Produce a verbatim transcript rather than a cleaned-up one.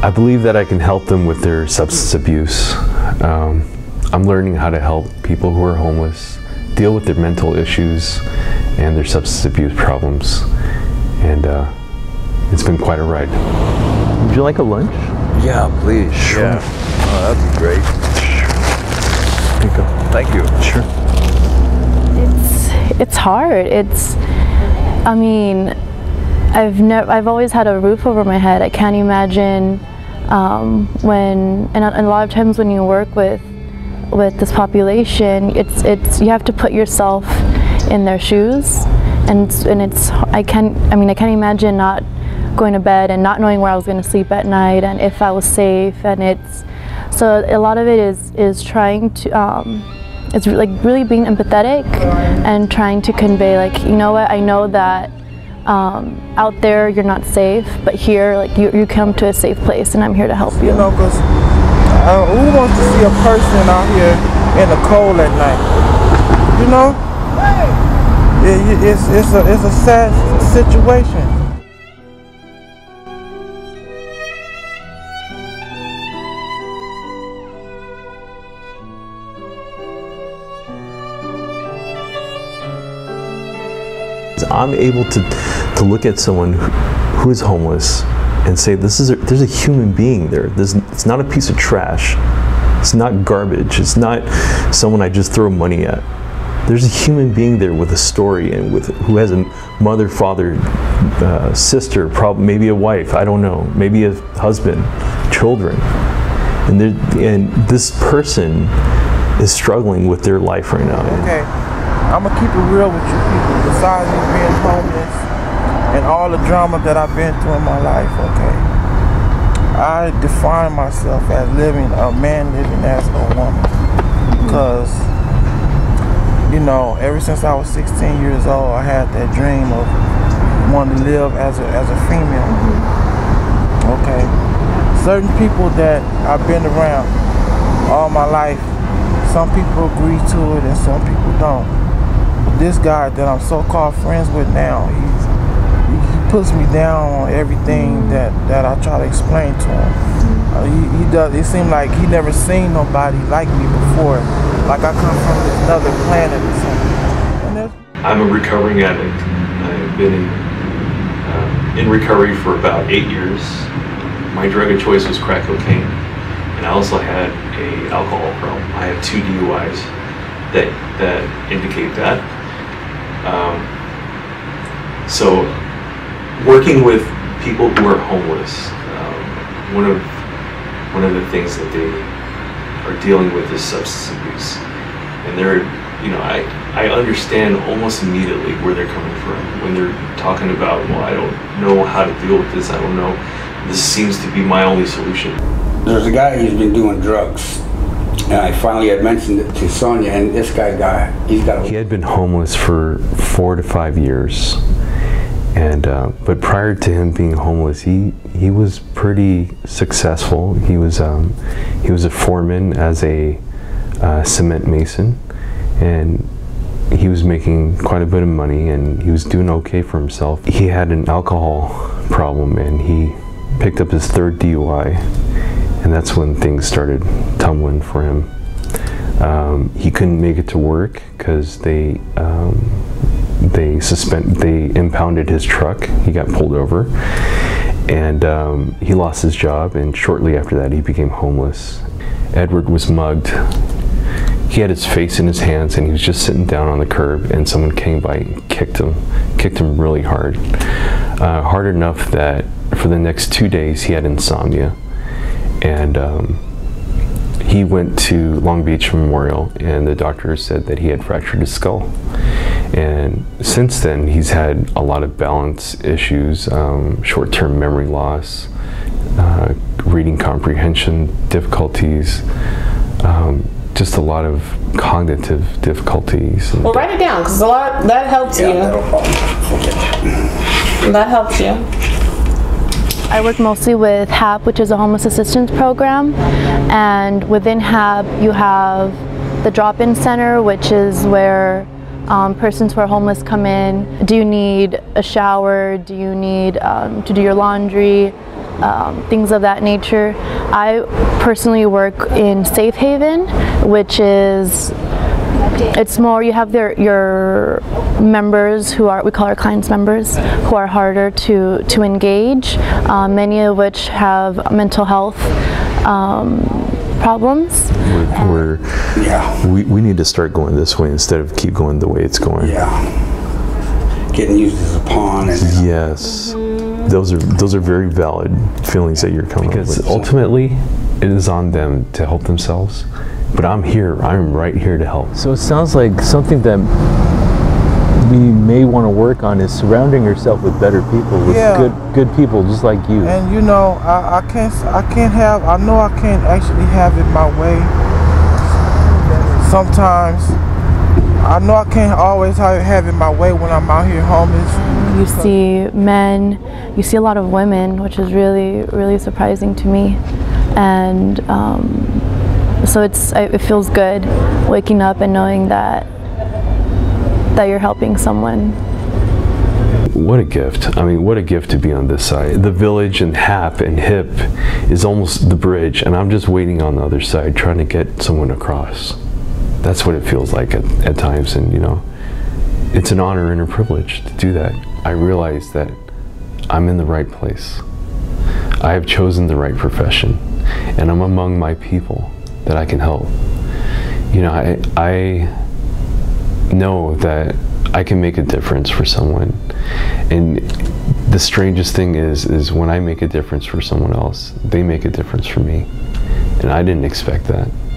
I believe that I can help them with their substance abuse. Um, I'm learning how to help people who are homeless deal with their mental issues and their substance abuse problems. And uh, it's been quite a ride. Would you like a lunch? Yeah, please. Sure. Yeah. Oh, that'd be great. Here you go. Thank you. Sure. It's, it's hard. It's, I mean, I've never, I've always had a roof over my head. I can't imagine um, when, and a, and a lot of times when you work with, with this population, it's, it's, you have to put yourself in their shoes, and, and it's, I can't, I mean, I can't imagine not going to bed and not knowing where I was going to sleep at night and if I was safe, and it's, so a lot of it is, is trying to, um, it's like really being empathetic and trying to convey, like, you know what, I know that Um, out there you're not safe, but here, like, you, you come to a safe place and I'm here to help you. You know, because uh, who wants to see a person out here in the cold at night? You know? It, it's, it's, a, it's a sad situation. I'm able to, to look at someone who, who is homeless and say, this is a, there's a human being there. There's, it's not a piece of trash. It's not garbage. It's not someone I just throw money at. There's a human being there with a story, and with who has a mother, father, uh, sister, probably, maybe a wife, I don't know, maybe a husband, children. And, and this person is struggling with their life right now. Okay. I'm gonna keep it real with you people. Besides me being homeless and all the drama that I've been through in my life, okay? I define myself as living, a man living as a woman. Because, you know, ever since I was sixteen years old, I had that dream of wanting to live as a, as a female. Okay? Certain people that I've been around all my life, some people agree to it and some people don't. This guy that I'm so-called friends with now, he's, he puts me down on everything that, that I try to explain to him. Uh, he, he does. It seems like he never seen nobody like me before. Like I come from another planet or something. And I'm a recovering addict. I've been in, uh, in recovery for about eight years. My drug of choice was crack cocaine, and I also had an alcohol problem. I have two D U Is that that indicate that. Um, so working with people who are homeless, um, one of one of the things that they are dealing with is substance abuse, and they're, you know, I I understand almost immediately where they're coming from when they're talking about, well, I don't know how to deal with this, I don't know, this seems to be my only solution. There's a guy who's been doing drugs, and I finally had mentioned it to Sonia, and this guy died. He's got a he had been homeless for four to five years, and uh, but prior to him being homeless, he he was pretty successful. He was um, he was a foreman as a uh, cement mason, and he was making quite a bit of money, and he was doing okay for himself. He had an alcohol problem, and he picked up his third D U I. And that's when things started tumbling for him. Um, he couldn't make it to work because they um, they suspend they impounded his truck. He got pulled over, and um, he lost his job. And shortly after that, he became homeless. Edward was mugged. He had his face in his hands, and he was just sitting down on the curb. And someone came by and kicked him, kicked him really hard, uh, hard enough that for the next two days he had insomnia. And um, he went to Long Beach Memorial, and the doctor said that he had fractured his skull. And since then, he's had a lot of balance issues, um, short-term memory loss, uh, reading comprehension difficulties, um, just a lot of cognitive difficulties. Well, write it down, because a lot that helps yeah, you. That helps you. I work mostly with H A P, which is a homeless assistance program, and within H A P you have the drop-in center, which is where um, persons who are homeless come in. Do you need a shower? Do you need um, to do your laundry? Um, things of that nature. I personally work in Safe Haven, which is It's more, you have their, your members who are, we call our clients members, who are harder to, to engage, uh, many of which have mental health um, problems. We're, we're, yeah. we, we need to start going this way instead of keep going the way it's going. Yeah, getting used as a pawn. And, you know. Yes, mm-hmm. those, are, those are very valid feelings that you're coming because up with. Ultimately, it is on them to help themselves. But I'm here, I'm right here to help. So it sounds like something that we may want to work on is surrounding yourself with better people, with yeah. good good people just like you. And you know, I, I can't I can't have, I know I can't actually have it my way. Sometimes, I know I can't always have it my way when I'm out here homeless. You see men, you see a lot of women, which is really, really surprising to me. And, um, So it's, it feels good waking up and knowing that, that you're helping someone. What a gift. I mean, what a gift to be on this side. The village and H A P and H I P is almost the bridge, and I'm just waiting on the other side trying to get someone across. That's what it feels like at, at times, and you know, it's an honor and a privilege to do that. I realize that I'm in the right place. I have chosen the right profession, and I'm among my people that I can help. You know, I, I know that I can make a difference for someone. And the strangest thing is, is when I make a difference for someone else, they make a difference for me. And I didn't expect that.